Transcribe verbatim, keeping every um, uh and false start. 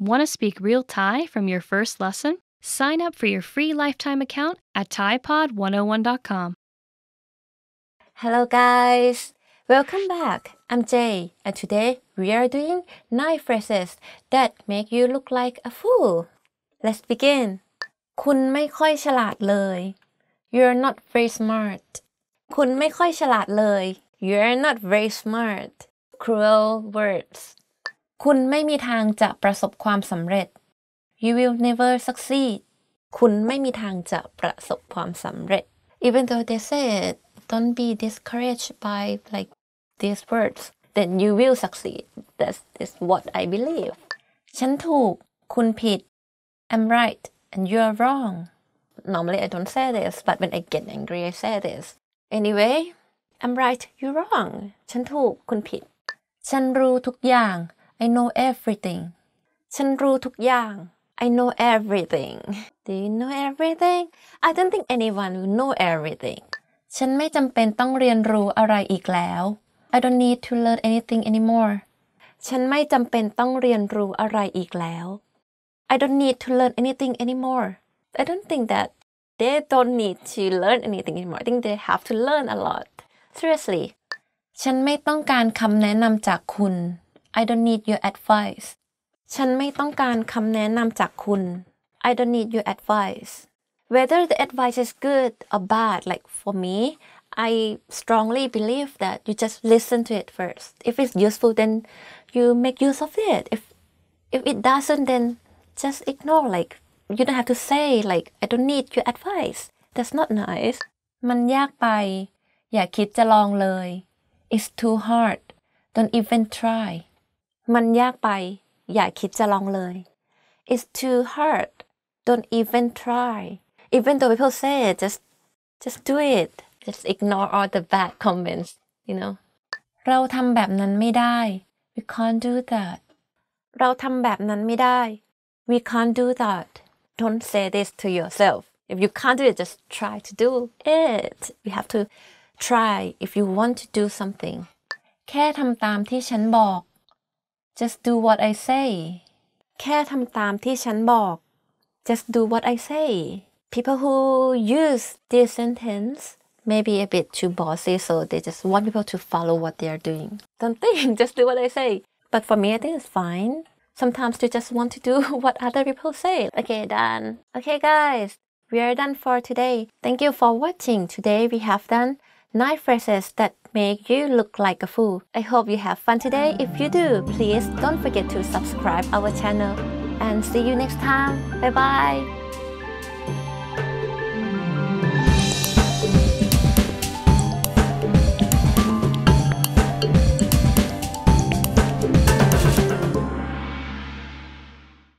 Want to speak real Thai from your first lesson? Sign up for your free lifetime account at Thai Pod one oh one dot com. Hello guys! Welcome back! I'm Jay, and today we are doing nine phrases that make you look like a fool. Let's begin! คุณไม่ค่อยฉลาดเลย You're not very smart. คุณไม่ค่อยฉลาดเลย You're not very smart. Cruel words. คุณไม่มีทางจะประสบความสำเร็จ You will never succeed. คุณไม่มีทางจะประสบความสำเร็จ Even though they said don't be discouraged by like these words, then you will succeed. That's is what I believe. ฉันถูก คุณผิด I'm right.And you're wrong. Normally I don't say this, but when I get angry, I say this. Anyway, I'm right, you're wrong. ฉันถูก คุณผิด ฉันรู้ทุกอย่าง I know everything. ฉันรู้ทุกอย่าง I know everything. Do you know everything? I don't think anyone will know everything. ฉันไม่จำเป็นต้องเรียนรู้อะไรอีกแล้ว I don't need to learn anything anymore. ฉันไม่จำเป็นต้องเรียนรู้อะไรอีกแล้วI don't need to learn anything anymore. I don't think that they don't need to learn anything anymore. I think they have to learn a lot. Seriously. ฉันไม่ต้องการคำแนะนำจากคุณ I don't need your advice. ฉันไม่ต้องการคำแนะนำจากคุณ I don't need your advice. Whether the advice is good or bad, like for me, I strongly believe that you just listen to it first. If it's useful, then you make use of it. If if it doesn't, then just ignore. Like you don't have to say like I don't need your advice. That's not nice. มันยากไป อย่าคิดจะลองเลย It's too hard. Don't even try. มันยากไป อย่าคิดจะลองเลย It's too hard. Don't even try. Even though people say it, just just do it. Just ignore all the bad comments. You know. เราทำแบบนั้นไม่ได้ We can't do that. เราทำแบบนั้นไม่ได้We can't do that. Don't say this to yourself. If you can't do it, just try to do it. You have to try if you want to do something. แค่ทำตามที่ฉันบอก Just do what I say. แค่ทำตามที่ฉันบอก Just do what I say. People who use this sentence may be a bit too bossy, so they just want people to follow what they are doing. Don't think, just do what I say. But for me, I think it's fine.Sometimes you just want to do what other people say. Okay, done. Okay, guys, we are done for today. Thank you for watching. Today we have done nine phrases that make you look like a fool. I hope you have fun today. If you do, please don't forget to subscribe our channel. And see you next time. Bye-bye.